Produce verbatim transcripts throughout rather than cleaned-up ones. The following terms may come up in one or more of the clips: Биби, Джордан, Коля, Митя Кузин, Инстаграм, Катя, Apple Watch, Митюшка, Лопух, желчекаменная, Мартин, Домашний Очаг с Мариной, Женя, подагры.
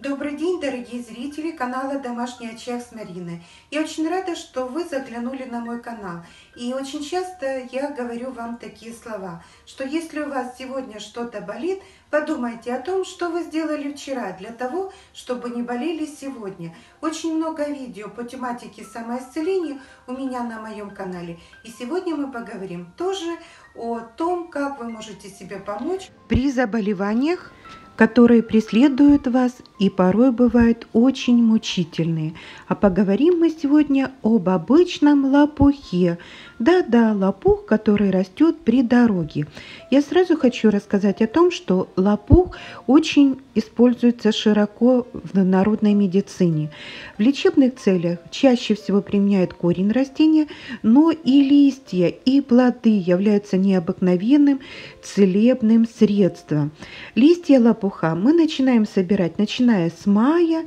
Добрый день, дорогие зрители канала «Домашний очаг с Мариной». Я очень рада, что вы заглянули на мой канал. И очень часто я говорю вам такие слова, что если у вас сегодня что-то болит, подумайте о том, что вы сделали вчера для того, чтобы не болели сегодня. Очень много видео по тематике самоисцеления у меня на моем канале. И сегодня мы поговорим тоже о том, как вы можете себе помочь при заболеваниях, которые преследуют вас и порой бывают очень мучительные. А поговорим мы сегодня об обычном лопухе. Да-да, лопух, который растет при дороге. Я сразу хочу рассказать о том, что лопух очень используется широко в народной медицине. В лечебных целях чаще всего применяют корень растения, но и листья, и плоды являются необыкновенным целебным средством. Листья лопуха мы начинаем собирать, начиная с мая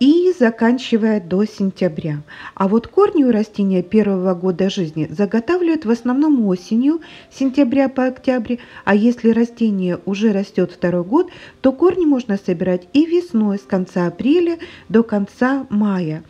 и заканчивая до сентября. А вот корни у растения первого года жизни заготавливают в основном осенью, с сентября по октябрь. А если растение уже растет второй год, то корни можно собирать и весной, с конца апреля до конца мая.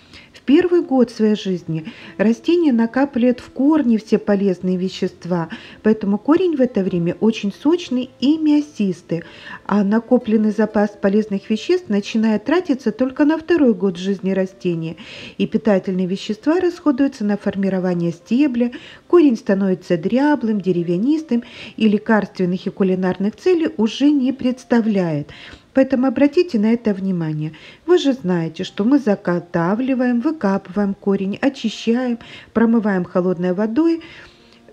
Первый год своей жизни растение накапливает в корне все полезные вещества, поэтому корень в это время очень сочный и мясистый, а накопленный запас полезных веществ начинает тратиться только на второй год жизни растения, и питательные вещества расходуются на формирование стебля, корень становится дряблым, деревянистым и лекарственных и кулинарных целей уже не представляет. Поэтому обратите на это внимание. Вы же знаете, что мы заготавливаем, выкапываем корень, очищаем, промываем холодной водой,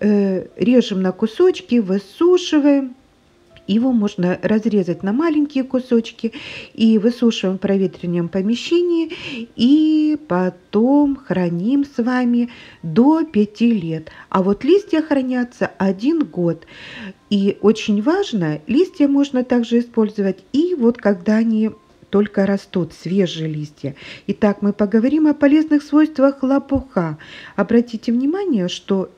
э, режем на кусочки, высушиваем. Его можно разрезать на маленькие кусочки и высушиваем в проветриваемом помещении. И потом храним с вами до пяти лет. А вот листья хранятся один год. И очень важно, листья можно также использовать и вот когда они только растут, свежие листья. Итак, мы поговорим о полезных свойствах лопуха. Обратите внимание, что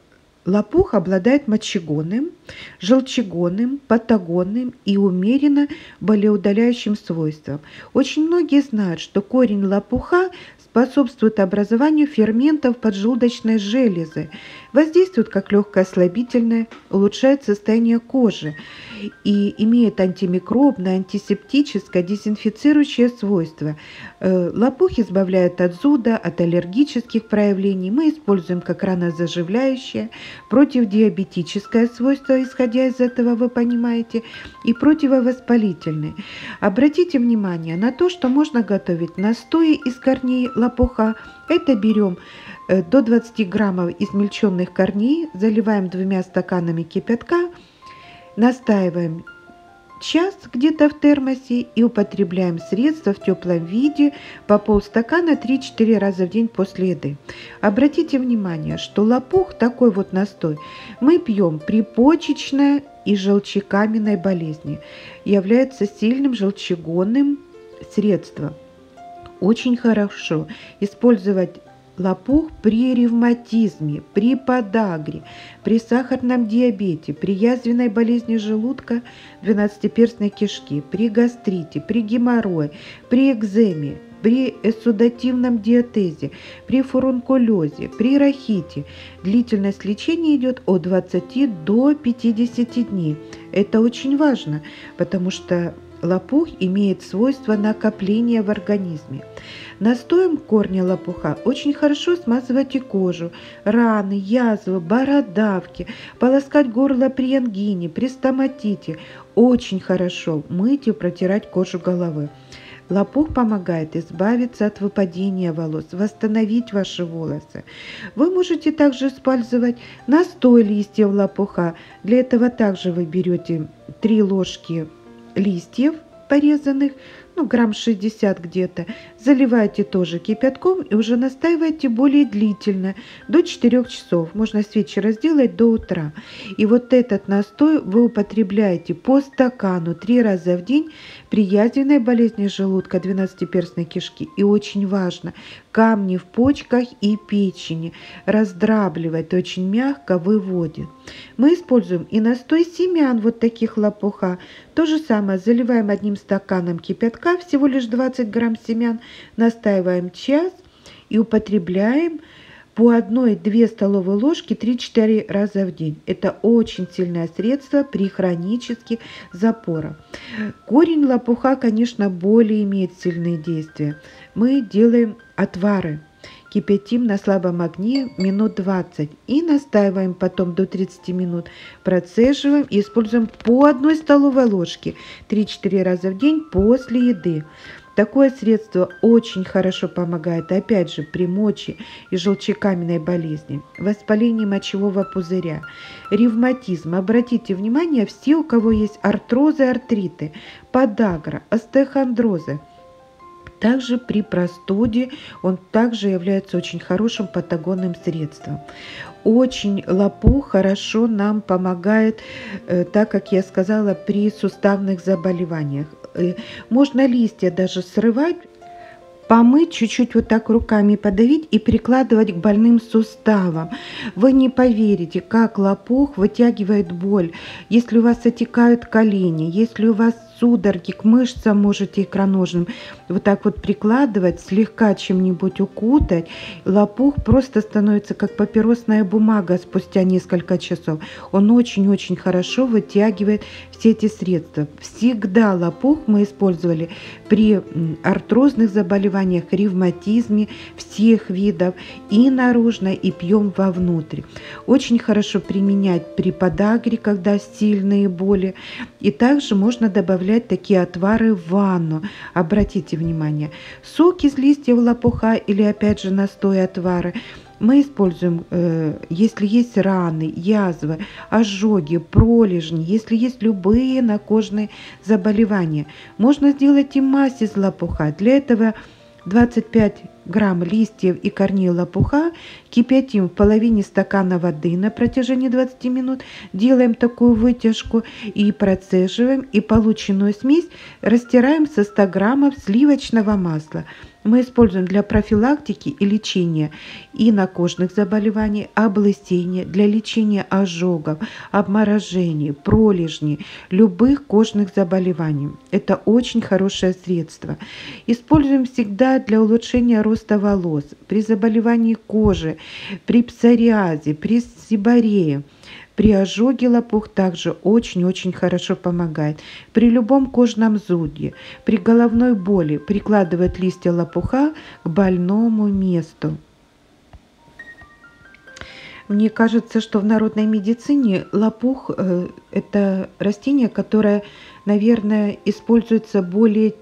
лопух обладает мочегонным, желчегонным, патагонным и умеренно болеудаляющим свойством. Очень многие знают, что корень лопуха способствует образованию ферментов поджелудочной железы, воздействует как легкое ослабительное, улучшает состояние кожи и имеет антимикробное, антисептическое, дезинфицирующее свойство. Лопух избавляет от зуда, от аллергических проявлений. Мы используем как ранозаживляющее, противодиабетическое свойство, исходя из этого, вы понимаете, и противовоспалительное. Обратите внимание на то, что можно готовить настои из корней лопуха. Это берем до двадцати граммов измельченных корней, заливаем двумя стаканами кипятка, настаиваем час где-то в термосе и употребляем средства в теплом виде по полстакана три-четыре раза в день после еды. Обратите внимание, что лопух, такой вот настой, мы пьем при почечной и желчекаменной болезни. Является сильным желчегонным средством. Очень хорошо использовать лопух при ревматизме, при подагре, при сахарном диабете, при язвенной болезни желудка, двенадцатиперстной кишки, при гастрите, при геморрое, при экземе, при эксудативном диатезе, при фурункулезе, при рахите. Длительность лечения идет от двадцати до пятидесяти дней. Это очень важно, потому что лопух имеет свойство накопления в организме. Настоем корня лопуха очень хорошо смазывать и кожу, раны, язвы, бородавки, полоскать горло при ангине, при стоматите. Очень хорошо мыть и протирать кожу головы. Лопух помогает избавиться от выпадения волос, восстановить ваши волосы. Вы можете также использовать настой листьев лопуха. Для этого также вы берете три ложки листьев порезанных, ну, грамм шестьдесят где-то, заливаете тоже кипятком и уже настаиваете более длительно, до четырёх часов. Можно с вечера сделать до утра. И вот этот настой вы употребляете по стакану три раза в день при язвенной болезни желудка, двенадцатиперстной кишки. И очень важно, камни в почках и печени раздрабливает, очень мягко выводит. Мы используем и настой семян вот таких лопуха. То же самое, заливаем одним стаканом кипятка молока, всего лишь двадцать грамм семян, настаиваем час и употребляем по одной-две столовые ложки три-четыре раза в день. Это очень сильное средство при хронических запорах. Корень лопуха, конечно, более имеет сильные действия. Мы делаем отвары. Кипятим на слабом огне минут двадцать и настаиваем потом до тридцати минут. Процеживаем и используем по одной столовой ложке три-четыре раза в день после еды. Такое средство очень хорошо помогает, опять же, при моче и желчекаменной болезни, воспалении мочевого пузыря, ревматизм. Обратите внимание, все, у кого есть артрозы, артриты, подагра, остеохондрозы. Также при простуде он также является очень хорошим патагонным средством. Очень лопух хорошо нам помогает, так как я сказала, при суставных заболеваниях. Можно листья даже срывать, помыть, чуть-чуть вот так руками подавить и прикладывать к больным суставам. Вы не поверите, как лопух вытягивает боль. Если у вас отекают колени, если у вас судороги к мышцам, можете икроножным вот так вот прикладывать, слегка чем-нибудь укутать. Лопух просто становится как папиросная бумага спустя несколько часов. Он очень-очень хорошо вытягивает все эти средства. Всегда лопух мы использовали при артрозных заболеваниях, ревматизме всех видов, и наружно, и пьем вовнутрь. Очень хорошо применять при подагре, когда сильные боли. И также можно добавлять такие отвары в ванну. Обратите внимание, сок из листьев лопуха или опять же настой отвары мы используем, э, если есть раны, язвы, ожоги, пролежни, если есть любые накожные заболевания. Можно сделать и мазь из лопуха. Для этого двадцать пять грамм листьев и корней лопуха кипятим в половине стакана воды на протяжении двадцати минут, делаем такую вытяжку и процеживаем, и полученную смесь растираем со ста граммов сливочного масла. Мы используем для профилактики и лечения и накожных заболеваний, облысения, для лечения ожогов, обморожений, пролежней, любых кожных заболеваний. Это очень хорошее средство. Используем всегда для улучшения роста волос, при заболевании кожи, при псориазе, при сиборее. При ожоге лопух также очень-очень хорошо помогает. При любом кожном зуде, при головной боли прикладывать листья лопуха к больному месту. Мне кажется, что в народной медицине лопух – это растение, которое, наверное, используется более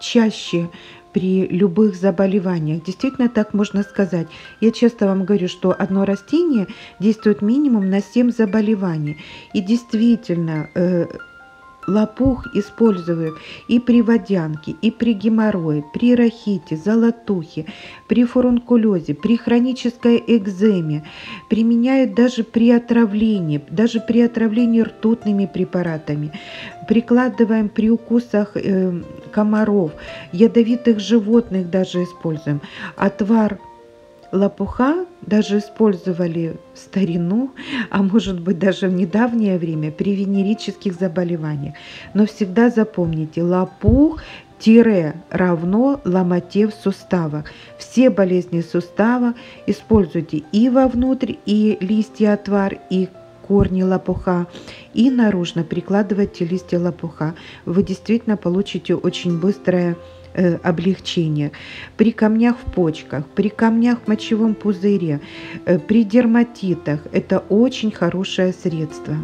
чаще при любых заболеваниях. Действительно, так можно сказать. Я часто вам говорю, что одно растение действует минимум на семь заболеваний. И действительно, э, лопух используют и при водянке, и при геморрое, при рахите, золотухе, при фурункулезе, при хронической экземе. Применяют даже при отравлении, даже при отравлении ртутными препаратами. Прикладываем при укусах э, комаров, ядовитых животных даже используем. Отвар лопуха даже использовали в старину, а может быть даже в недавнее время при венерических заболеваниях. Но всегда запомните, лопух тире равно ломоте в суставах. Все болезни сустава используйте и вовнутрь, и листья отвар, и корни лопуха, и наружно прикладывайте листья лопуха. Вы действительно получите очень быстрое э, облегчение. При камнях в почках, при камнях в мочевом пузыре, э, при дерматитах это очень хорошее средство.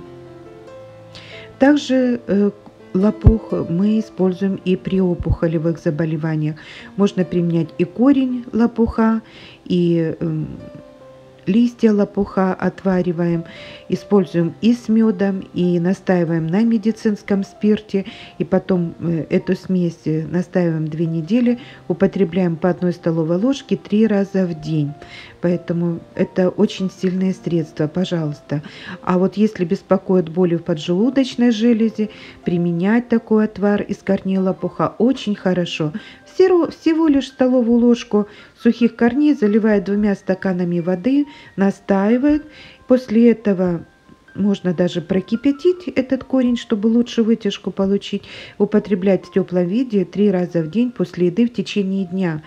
Также э, лопух мы используем и при опухолевых заболеваниях. Можно применять и корень лопуха, и э, листья лопуха отвариваем, используем и с медом, и настаиваем на медицинском спирте, и потом эту смесь настаиваем две недели, употребляем по одной столовой ложке три раза в день. Поэтому это очень сильное средство, пожалуйста. А вот если беспокоит боли в поджелудочной железе, применять такой отвар из корней лопуха очень хорошо. Всего лишь столовую ложку сухих корней заливает двумя стаканами воды, настаивает. После этого Можно даже прокипятить этот корень, чтобы лучше вытяжку получить. Употреблять в теплом виде три раза в день после еды в течение дня.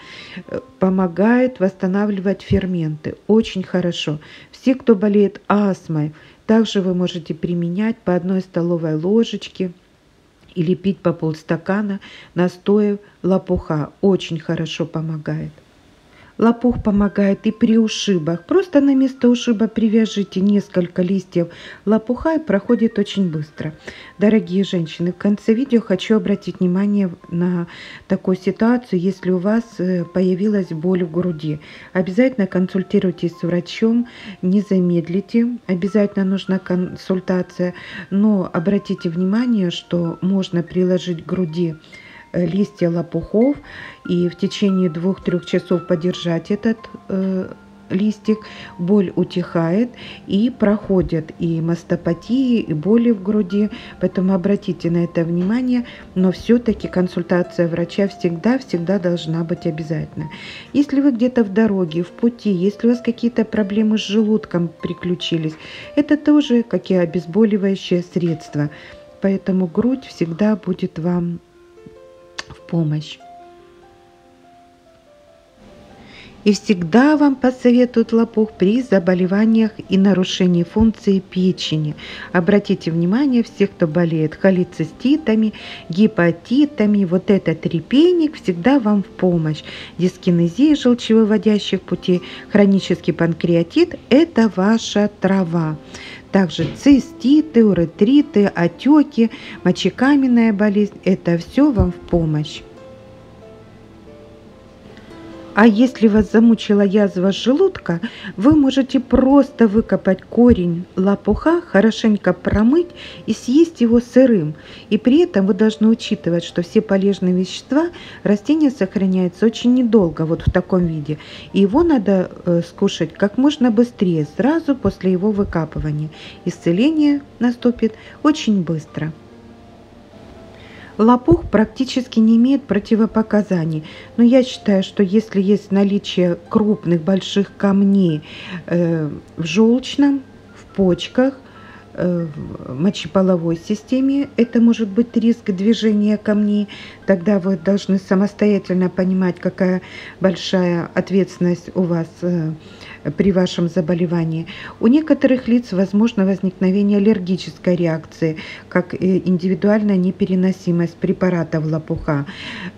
Помогает восстанавливать ферменты. Очень хорошо. Все, кто болеет астмой, также вы можете применять по одной столовой ложечке или пить по полстакана настоя лопуха. Очень хорошо помогает. Лопух помогает и при ушибах. Просто на место ушиба привяжите несколько листьев лопуха, и проходит очень быстро. Дорогие женщины, в конце видео хочу обратить внимание на такую ситуацию, если у вас появилась боль в груди. Обязательно консультируйтесь с врачом, не замедлите, обязательно нужна консультация, но обратите внимание, что можно приложить к груди листья лопухов и в течение двух-трех часов подержать этот э, листик, боль утихает и проходят и мастопатии, и боли в груди, поэтому обратите на это внимание, но все-таки консультация врача всегда-всегда должна быть обязательно. Если вы где-то в дороге, в пути, если у вас какие-то проблемы с желудком приключились, это тоже как и обезболивающее средство, поэтому грудь всегда будет вам в помощь. И всегда вам посоветуют лопух при заболеваниях и нарушении функции печени. Обратите внимание, все, кто болеет холециститами, гепатитами, вот этот репейник всегда вам в помощь. Дискинезия желчевыводящих путей, хронический панкреатит – это ваша трава. Также циститы, уретриты, отеки, мочекаменная болезнь – это все вам в помощь. А если вас замучила язва желудка, вы можете просто выкопать корень лопуха, хорошенько промыть и съесть его сырым. И при этом вы должны учитывать, что все полезные вещества растения сохраняются очень недолго, вот в таком виде. И его надо э, скушать как можно быстрее, сразу после его выкапывания. Исцеление наступит очень быстро. Лопух практически не имеет противопоказаний, но я считаю, что если есть наличие крупных больших камней э, в желчном, в почках, э, в мочеполовой системе, это может быть риск движения камней, тогда вы должны самостоятельно понимать, какая большая ответственность у вас э, при вашем заболевании. У некоторых лиц возможно возникновение аллергической реакции, как индивидуальная непереносимость препаратов лопуха.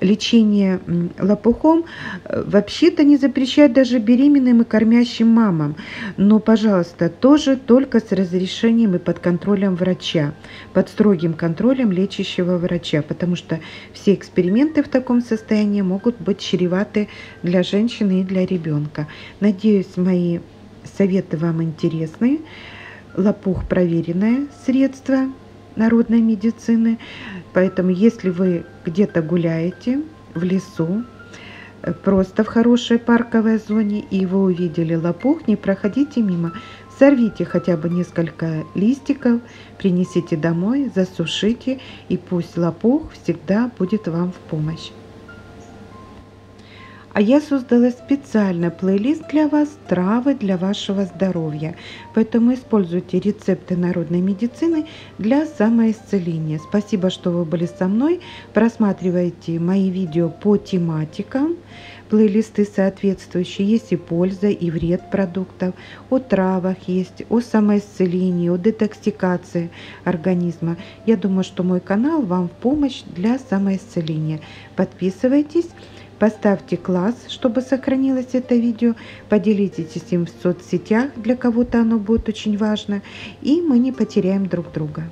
Лечение лопухом вообще-то не запрещают даже беременным и кормящим мамам, но, пожалуйста, тоже только с разрешением и под контролем врача, под строгим контролем лечащего врача, потому что все эксперименты в таком состоянии могут быть чреваты для женщины и для ребенка. Надеюсь, мои Мои советы вам интересны. Лопух – проверенное средство народной медицины. Поэтому, если вы где-то гуляете в лесу, просто в хорошей парковой зоне, и вы увидели лопух, не проходите мимо. Сорвите хотя бы несколько листиков, принесите домой, засушите, и пусть лопух всегда будет вам в помощь. А я создала специально плейлист для вас «Травы для вашего здоровья». Поэтому используйте рецепты народной медицины для самоисцеления. Спасибо, что вы были со мной. Просматривайте мои видео по тематикам. Плейлисты соответствующие. Есть и польза, и вред продуктов. О травах есть, о самоисцелении, о детоксикации организма. Я думаю, что мой канал вам в помощь для самоисцеления. Подписывайтесь. Поставьте класс, чтобы сохранилось это видео, поделитесь им в соцсетях, для кого-то оно будет очень важно, и мы не потеряем друг друга.